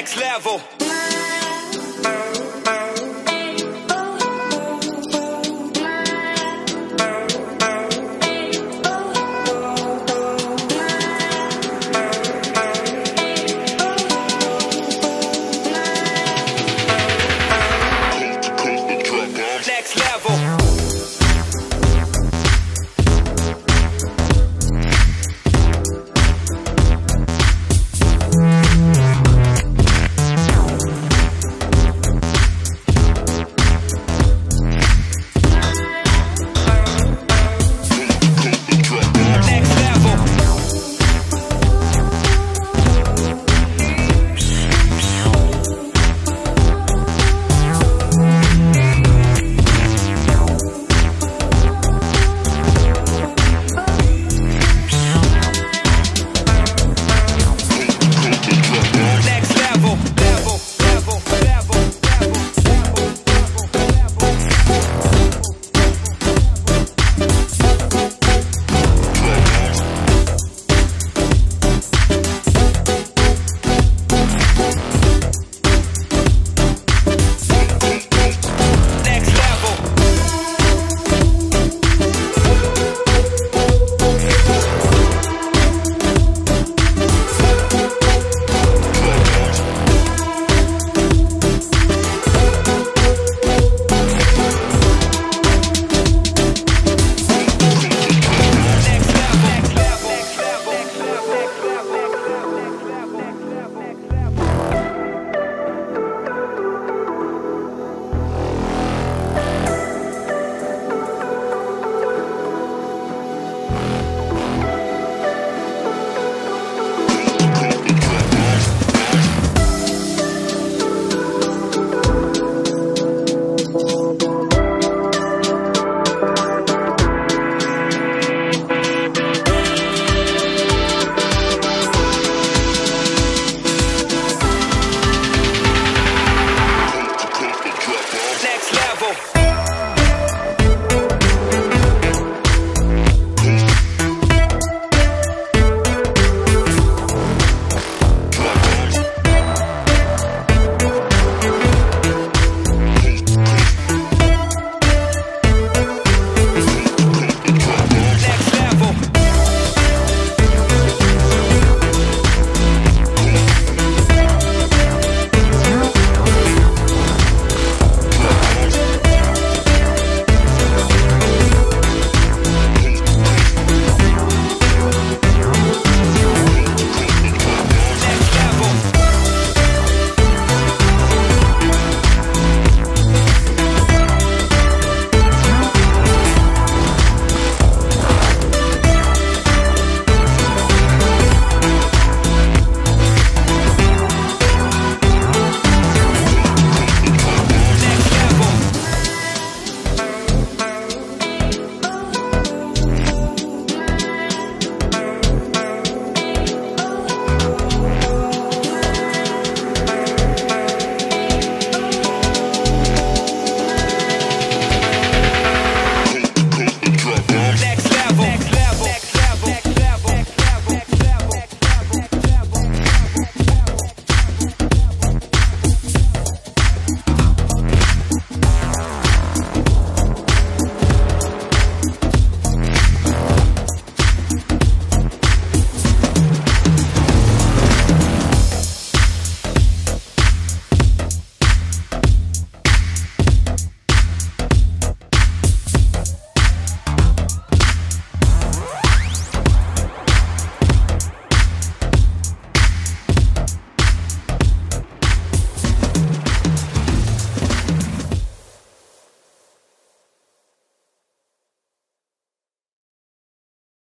next level.